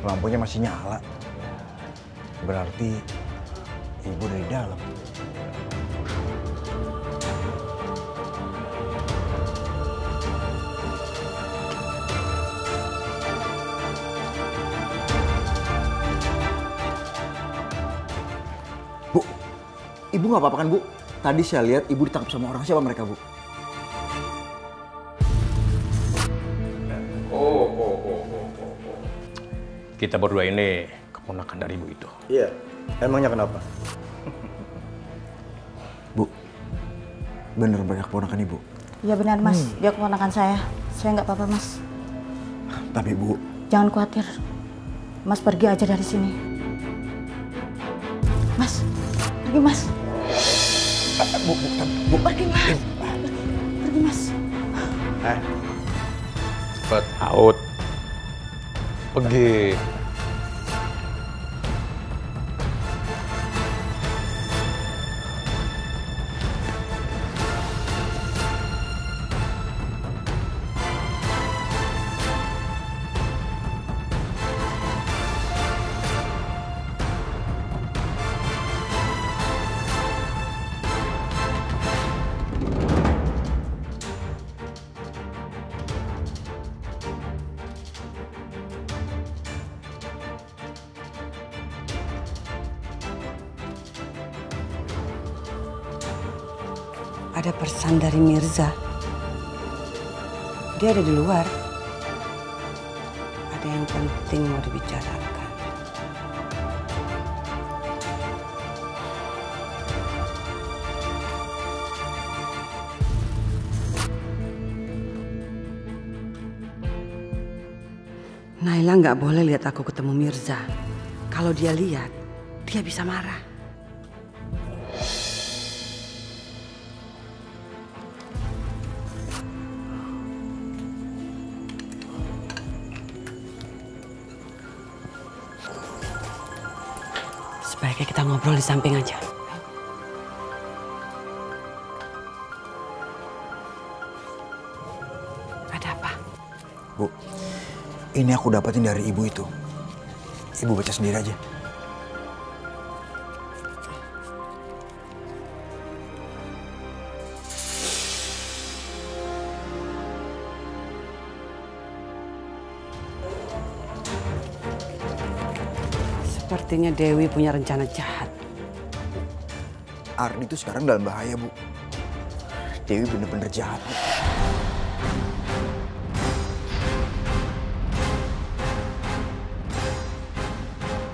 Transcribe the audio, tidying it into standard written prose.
Lampunya masih nyala. Berarti ibu dari dalam. Bu, ibu nggak apa-apa kan, Bu? Tadi saya lihat ibu ditangkap sama orang. Siapa mereka, Bu? Oh. Kita berdua ini keponakan dari ibu itu. Iya. Emangnya kenapa? Bu, bener banyak keponakan ibu? Iya benar, Mas. Dia keponakan saya. Saya nggak apa-apa, Mas. Tapi, Bu... Jangan khawatir. Mas pergi aja dari sini. Mas, pergi, Mas. Bu, pergi, Mas. Pergi, Mas. Cepat out. Pergi. Ada pesan dari Mirza. Dia ada di luar. Ada yang penting mau dibicarakan. Naila nggak boleh lihat aku ketemu Mirza. Kalau dia lihat, dia bisa marah. Sebaiknya kita ngobrol di samping aja. Ada apa? Bu, ini aku dapetin dari ibu itu. Ibu baca sendiri aja. Sepertinya Dewi punya rencana jahat. Ardi itu sekarang dalam bahaya, Bu. Dewi bener-bener jahat, Bu.